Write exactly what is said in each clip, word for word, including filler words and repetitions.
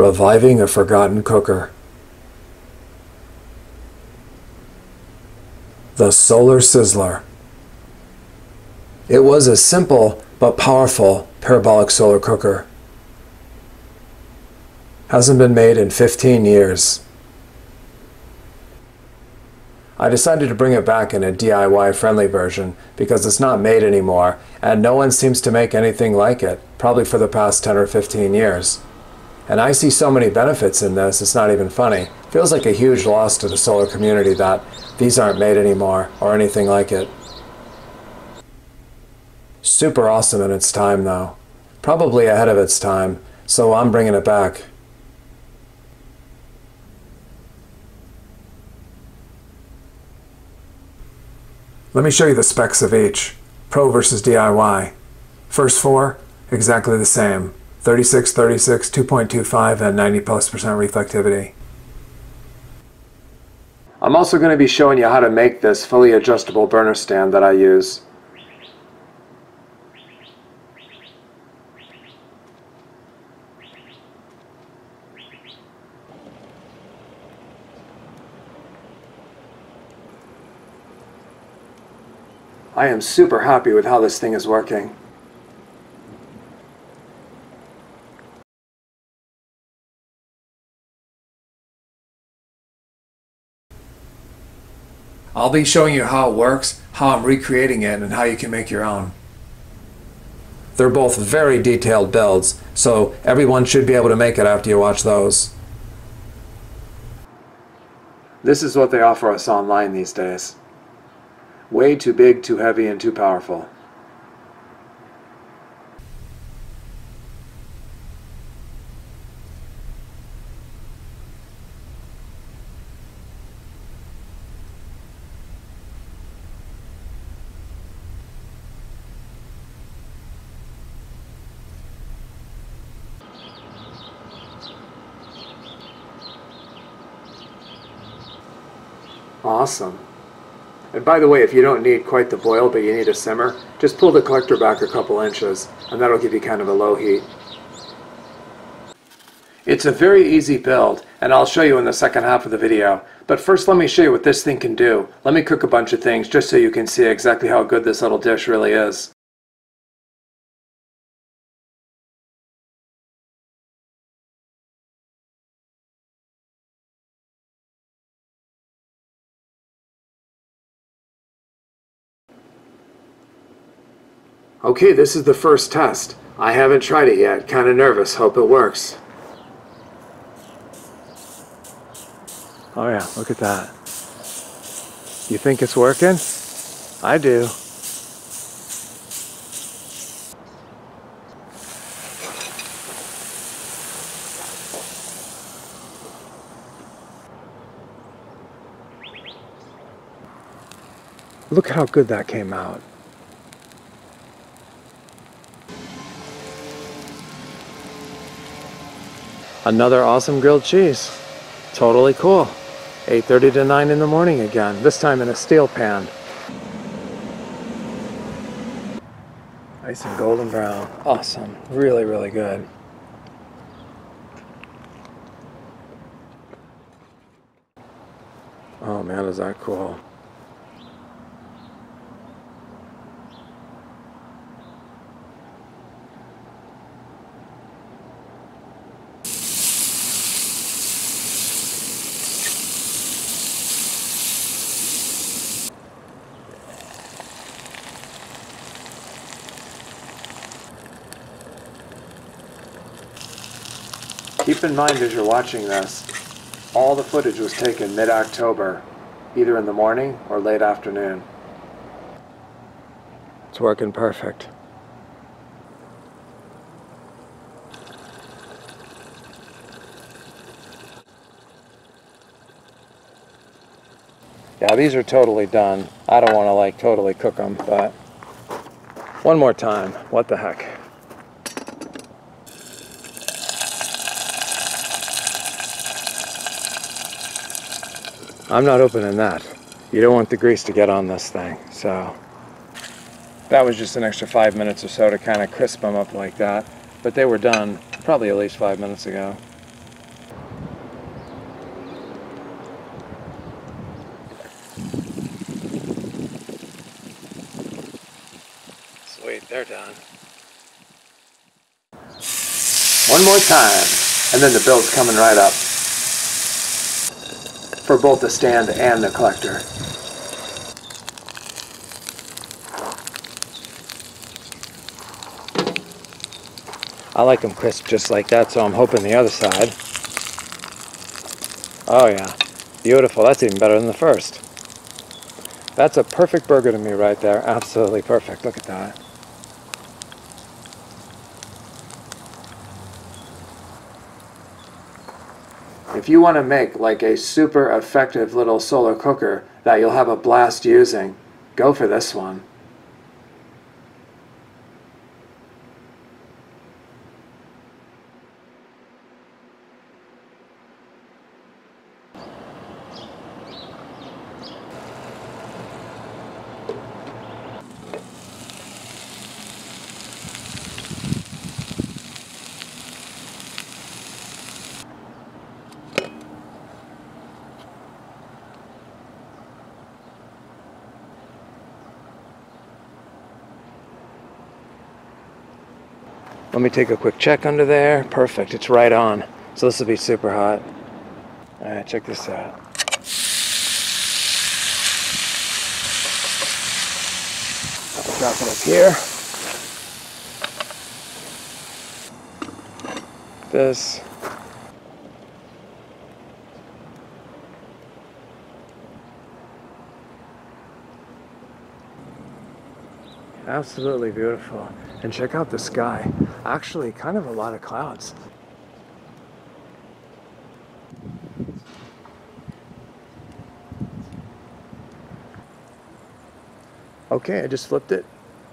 Reviving a Forgotten Cooker. The Solar Sizzler. It was a simple but powerful parabolic solar cooker. Hasn't been made in fifteen years. I decided to bring it back in a D I Y friendly version because it's not made anymore and no one seems to make anything like it, probably for the past ten or fifteen years. And I see so many benefits in this, it's not even funny. It feels like a huge loss to the solar community that these aren't made anymore or anything like it. Super awesome in its time though. Probably ahead of its time, so I'm bringing it back. Let me show you the specs of each. Pro versus D I Y. First four, exactly the same. thirty-six, thirty-six, two point two five, and ninety plus percent reflectivity. I'm also going to be showing you how to make this fully adjustable burner stand that I use. I am super happy with how this thing is working. I'll be showing you how it works, how I'm recreating it, and how you can make your own. They're both very detailed builds, so everyone should be able to make it after you watch those. This is what they offer us online these days. Way too big, too heavy, and too powerful. Awesome. And by the way, if you don't need quite the boil, but you need a simmer, just pull the collector back a couple inches, and that'll give you kind of a low heat. It's a very easy build, and I'll show you in the second half of the video. But first, let me show you what this thing can do. Let me cook a bunch of things just so you can see exactly how good this little dish really is. Okay, this is the first test. I haven't tried it yet. Kinda nervous. Hope it works. Oh yeah, look at that. You think it's working? I do. Look how good that came out. Another awesome grilled cheese. Totally cool. eight thirty to nine in the morning again, this time in a steel pan. Nice and golden brown. Awesome. Really, really good. Oh man, is that cool. Keep in mind as you're watching this, all the footage was taken mid-October, either in the morning or late afternoon. It's working perfect. Yeah, these are totally done. I don't want to like totally cook them, but one more time, what the heck. I'm not opening that. You don't want the grease to get on this thing, so. That was just an extra five minutes or so to kind of crisp them up like that, but they were done probably at least five minutes ago. Wait, they're done. One more time, and then the build's coming right up for both the stand and the collector. I like them crisp just like that, so I'm hoping the other side. Oh yeah, beautiful. That's even better than the first. That's a perfect burger to me right there. Absolutely perfect. Look at that. If you want to make like a super effective little solar cooker that you'll have a blast using, go for this one. Let me take a quick check under there. Perfect, it's right on. So this will be super hot. All right, check this out. I'll drop it up here. This. Absolutely beautiful. And check out the sky. Actually, kind of a lot of clouds. Okay, I just flipped it.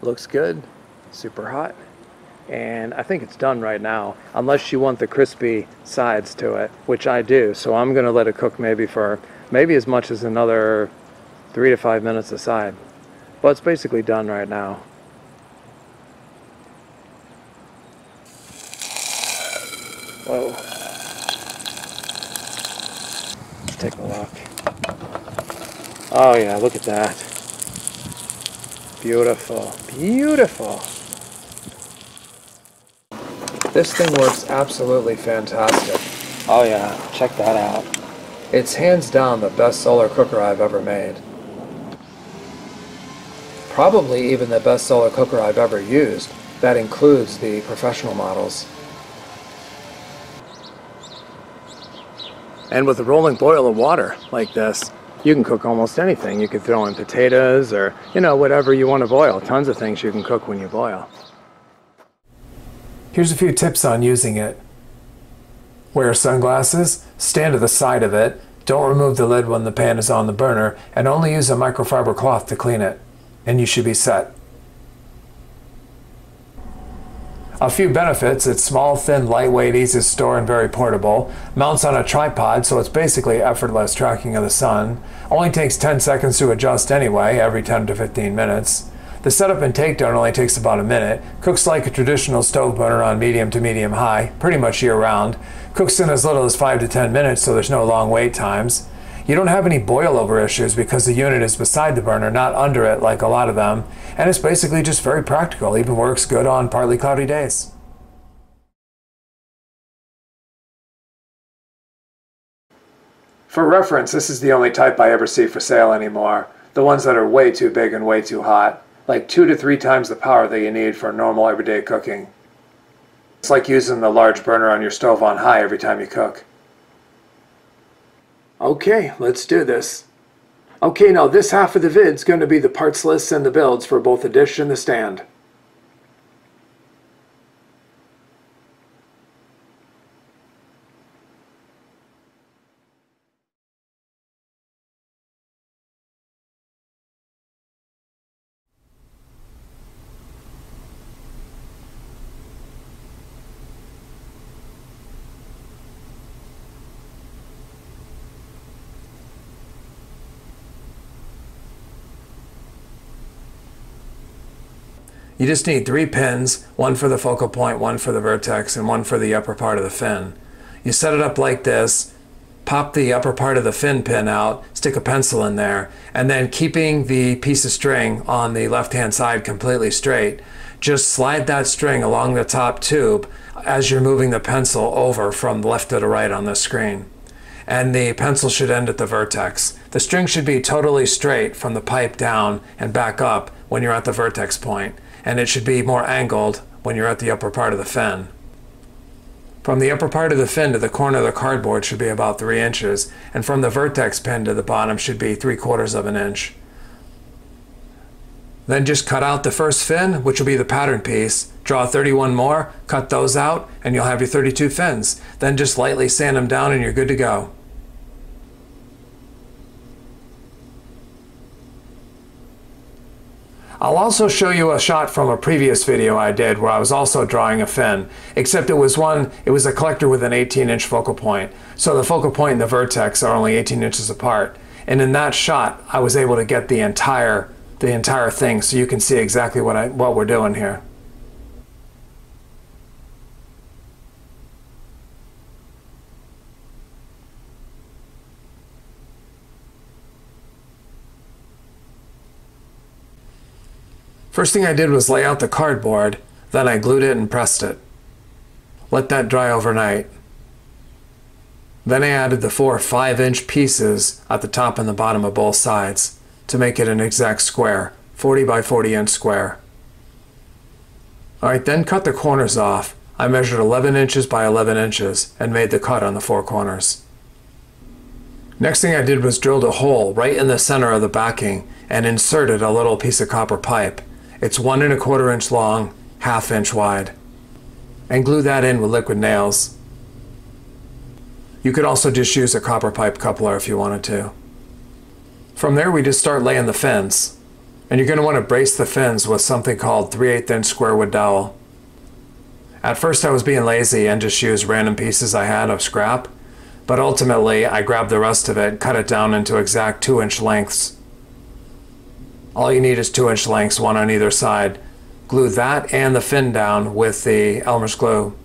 Looks good. Super hot. And I think it's done right now, unless you want the crispy sides to it, which I do. So I'm going to let it cook maybe for maybe as much as another three to five minutes a side. But it's basically done right now. Whoa. Let's take a look. Oh yeah, look at that. Beautiful, beautiful. This thing works absolutely fantastic. Oh yeah, check that out. It's hands down the best solar cooker I've ever made. Probably even the best solar cooker I've ever used. That includes the professional models. And with a rolling boil of water like this, you can cook almost anything. You could throw in potatoes or, you know, whatever you want to boil. Tons of things you can cook when you boil. Here's a few tips on using it. Wear sunglasses, stand to the side of it, don't remove the lid when the pan is on the burner, and only use a microfiber cloth to clean it. And you should be set. A few benefits: it's small, thin, lightweight, easy to store, and very portable. Mounts on a tripod, so it's basically effortless tracking of the sun. Only takes ten seconds to adjust anyway, every ten to fifteen minutes. The setup and takedown only takes about a minute. Cooks like a traditional stove burner on medium to medium high, pretty much year round. Cooks in as little as five to ten minutes, so there's no long wait times. You don't have any boil over issues because the unit is beside the burner, not under it like a lot of them. And it's basically just very practical, even works good on partly cloudy days. For reference, this is the only type I ever see for sale anymore. The ones that are way too big and way too hot. Like two to three times the power that you need for normal everyday cooking. It's like using the large burner on your stove on high every time you cook. Okay, let's do this. Okay, now this half of the vid's going to be the parts lists and the builds for both the dish and the stand. You just need three pins, one for the focal point, one for the vertex, and one for the upper part of the fin. You set it up like this, pop the upper part of the fin pin out, stick a pencil in there, and then keeping the piece of string on the left-hand side completely straight, just slide that string along the top tube as you're moving the pencil over from left to the right on the screen. And the pencil should end at the vertex. The string should be totally straight from the pipe down and back up when you're at the vertex point, and it should be more angled when you're at the upper part of the fin. From the upper part of the fin to the corner of the cardboard should be about three inches, and from the vertex pin to the bottom should be three quarters of an inch. Then just cut out the first fin, which will be the pattern piece, draw thirty-one more, cut those out, and you'll have your thirty-two fins. Then just lightly sand them down and you're good to go. I'll also show you a shot from a previous video I did where I was also drawing a fin, except it was one, it was a collector with an eighteen inch focal point. So the focal point and the vertex are only eighteen inches apart. And in that shot, I was able to get the entire, the entire thing, so you can see exactly what, I, what we're doing here. First thing I did was lay out the cardboard, then I glued it and pressed it. Let that dry overnight. Then I added the four five inch pieces at the top and the bottom of both sides to make it an exact square, forty by forty inch square. Alright, then cut the corners off. I measured eleven inches by eleven inches and made the cut on the four corners. Next thing I did was drilled a hole right in the center of the backing and inserted a little piece of copper pipe. It's one and a quarter inch long, half inch wide, and glue that in with liquid nails. You could also just use a copper pipe coupler if you wanted to. From there we just start laying the fins, and you're going to want to brace the fins with something called three eighths inch square wood dowel. At first I was being lazy and just used random pieces I had of scrap, but ultimately I grabbed the rest of it, cut it down into exact two inch lengths. All you need is two inch lengths, one on either side. Glue that and the fin down with the Elmer's glue.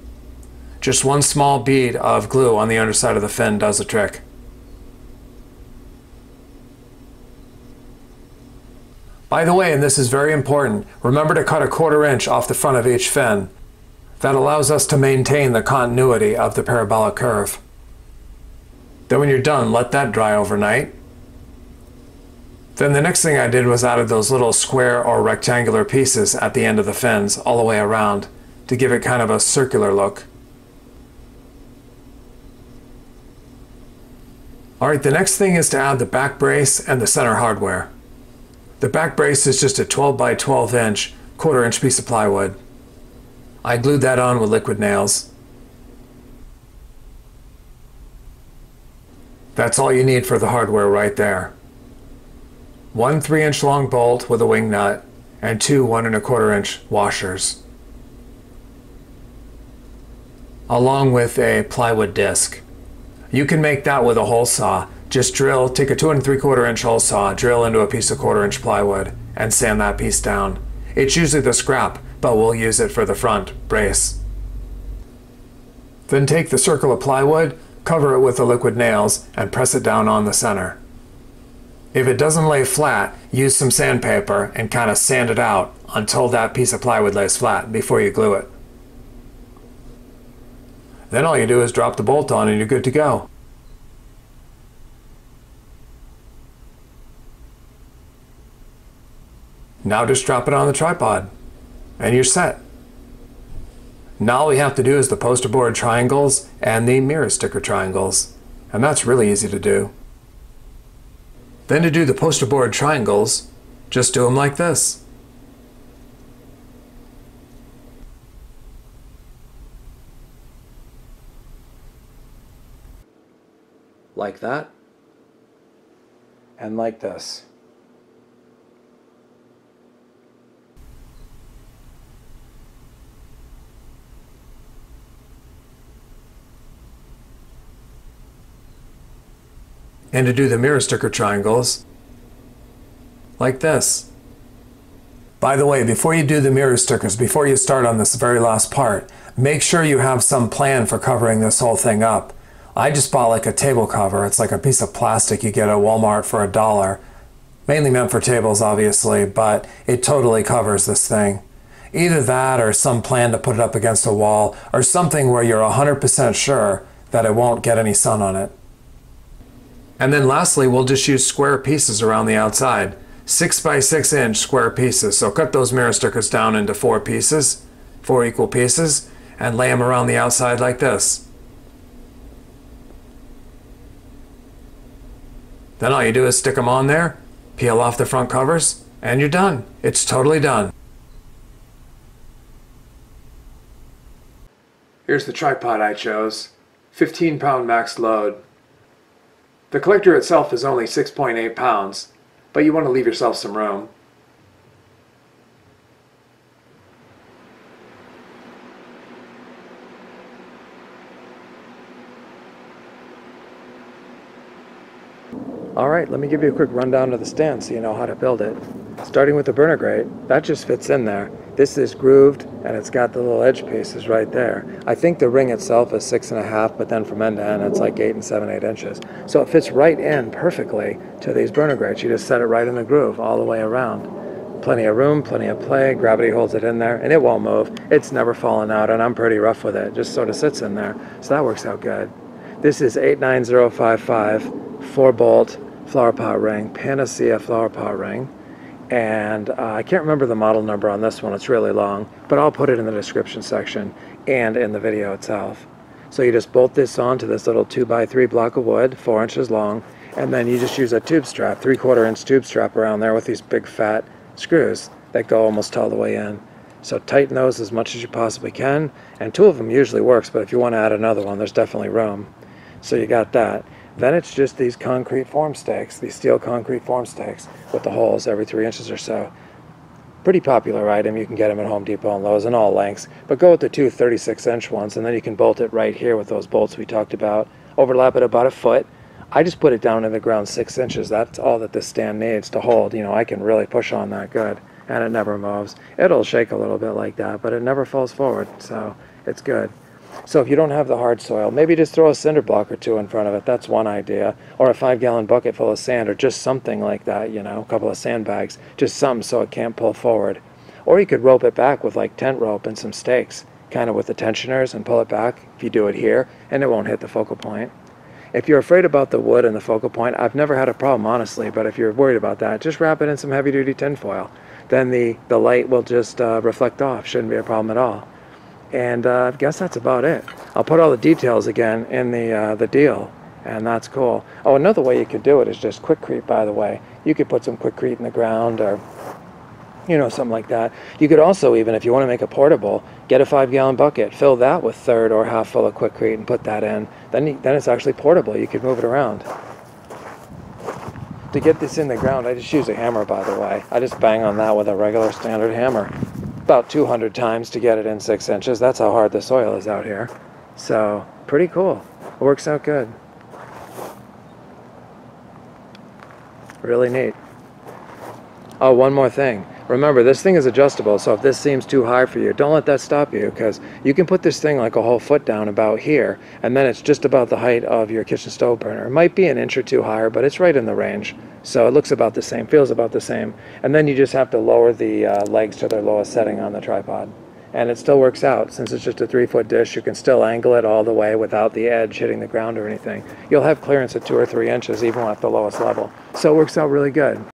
Just one small bead of glue on the underside of the fin does the trick. By the way, and this is very important, remember to cut a quarter inch off the front of each fin. That allows us to maintain the continuity of the parabolic curve. Then when you're done, let that dry overnight. Then the next thing I did was added those little square or rectangular pieces at the end of the fins all the way around to give it kind of a circular look. Alright, the next thing is to add the back brace and the center hardware. The back brace is just a twelve by twelve inch quarter inch piece of plywood. I glued that on with liquid nails. That's all you need for the hardware right there. One three inch long bolt with a wing nut and two one and a quarter inch washers, along with a plywood disc. You can make that with a hole saw. Just drill, take a two and three quarter inch hole saw, drill into a piece of quarter inch plywood and sand that piece down. It's usually the scrap, but we'll use it for the front brace. Then take the circle of plywood, cover it with the liquid nails and press it down on the center. If it doesn't lay flat, use some sandpaper and kind of sand it out until that piece of plywood lays flat before you glue it. Then all you do is drop the bolt on and you're good to go. Now just drop it on the tripod and you're set. Now all we have to do is the poster board triangles and the mirror sticker triangles, and that's really easy to do. Then to do the poster board triangles, just do them like this. Like that. And like this. And to do the mirror sticker triangles, like this. By the way, before you do the mirror stickers, before you start on this very last part, make sure you have some plan for covering this whole thing up. I just bought like a table cover. It's like a piece of plastic you get at Walmart for a dollar. Mainly meant for tables, obviously, but it totally covers this thing. Either that or some plan to put it up against a wall or something where you're one hundred percent sure that it won't get any sun on it. And then lastly, we'll just use square pieces around the outside. Six by six inch square pieces. So cut those mirror stickers down into four pieces, four equal pieces, and lay them around the outside like this. Then all you do is stick them on there, peel off the front covers, and you're done. It's totally done. Here's the tripod I chose, fifteen pound max load. The collector itself is only six point eight pounds, but you want to leave yourself some room. Alright, let me give you a quick rundown of the stand so you know how to build it. Starting with the burner grate, that just fits in there. This is grooved and it's got the little edge pieces right there. I think the ring itself is six and a half, but then from end to end it's like eight and seven, eight inches. So it fits right in perfectly to these burner grates. You just set it right in the groove all the way around. Plenty of room, plenty of play, gravity holds it in there and it won't move. It's never fallen out and I'm pretty rough with it. It just sort of sits in there. So that works out good. This is eight nine zero five five. Four bolt flower pot ring, Panacea flower pot ring, and uh, I can't remember the model number on this one, it's really long, but I'll put it in the description section and in the video itself. So you just bolt this onto this little two by three block of wood, four inches long, and then you just use a tube strap, three quarter inch tube strap around there with these big fat screws that go almost all the way in. So tighten those as much as you possibly can, and two of them usually works, but if you want to add another one, there's definitely room. So you got that. Then it's just these concrete form stakes, these steel concrete form stakes with the holes every three inches or so. Pretty popular item. You can get them at Home Depot and Lowe's in all lengths, but go with the two thirty-six inch ones and then you can bolt it right here with those bolts we talked about. Overlap it about a foot. I just put it down in the ground six inches. That's all that this stand needs to hold. You know, I can really push on that good and it never moves. It'll shake a little bit like that, but it never falls forward, so it's good. So if you don't have the hard soil, maybe just throw a cinder block or two in front of it. That's one idea. Or a five gallon bucket full of sand or just something like that, you know, a couple of sandbags. Just something so it can't pull forward. Or you could rope it back with like tent rope and some stakes, kind of with the tensioners, and pull it back if you do it here, and it won't hit the focal point. If you're afraid about the wood and the focal point, I've never had a problem, honestly, but if you're worried about that, just wrap it in some heavy-duty tin foil. Then the, the light will just uh, reflect off. Shouldn't be a problem at all. And uh, I guess that's about it. I'll put all the details again in the uh, the deal, and that's cool. Oh, another way you could do it is just quickcrete, by the way. You could put some quickcrete in the ground or, you know, something like that. You could also even, if you want to make a portable, get a five gallon bucket, fill that with third or half full of quickcrete and put that in. Then, then it's actually portable. You could move it around. To get this in the ground, I just use a hammer, by the way. I just bang on that with a regular standard hammer. About two hundred times to get it in six inches. That's how hard the soil is out here. So, pretty cool. It works out good. Really neat. Oh, one more thing. Remember, this thing is adjustable, so if this seems too high for you, don't let that stop you, because you can put this thing like a whole foot down about here, and then it's just about the height of your kitchen stove burner. It might be an inch or two higher, but it's right in the range. So it looks about the same, feels about the same. And then you just have to lower the uh, legs to their lowest setting on the tripod. And it still works out. Since it's just a three-foot dish, you can still angle it all the way without the edge hitting the ground or anything. You'll have clearance at two or three inches, even at the lowest level. So it works out really good.